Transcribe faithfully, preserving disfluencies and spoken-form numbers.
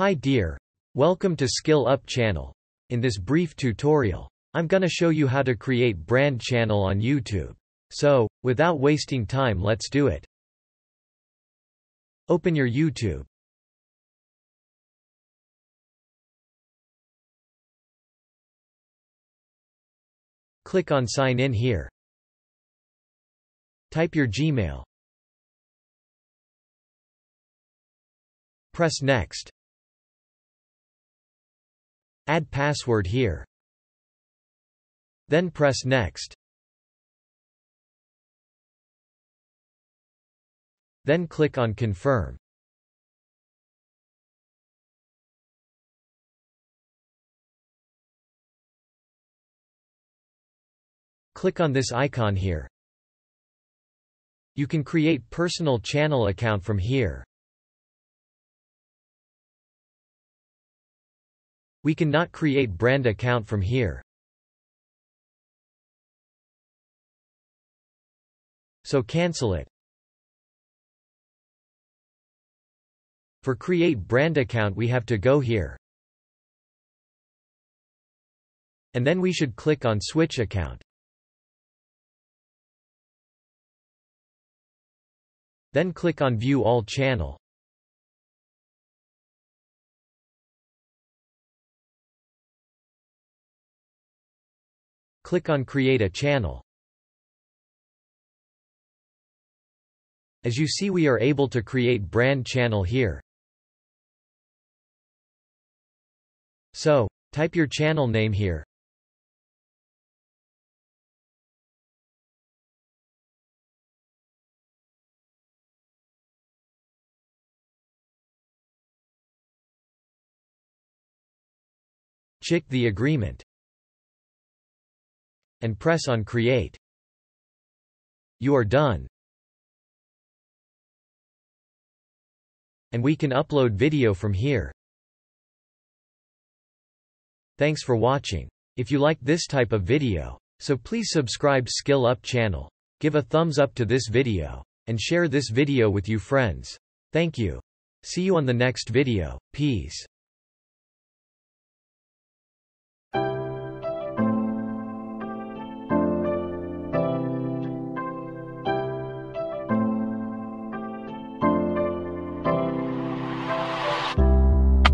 Hi dear, welcome to Skill Up channel. In this brief tutorial, I'm gonna show you how to create brand channel on YouTube. So, without wasting time, let's do it. Open your YouTube. Click on sign in here. Type your Gmail. Press next. Add password here. Then press next. Then click on confirm. Click on this icon here. You can create personal channel account from here. We cannot create brand account from here. So cancel it. For create brand account we have to go here. And then we should click on switch account. Then click on view all channel. Click on create a channel. As you see, we are able to create brand channel here. So, type your channel name here. Check the agreement. And press on create. You are done. And we can upload video from here. Thanks for watching. If you like this type of video, so please subscribe Skill Up channel. Give a thumbs up to this video, and share this video with your friends. Thank you. See you on the next video. Peace.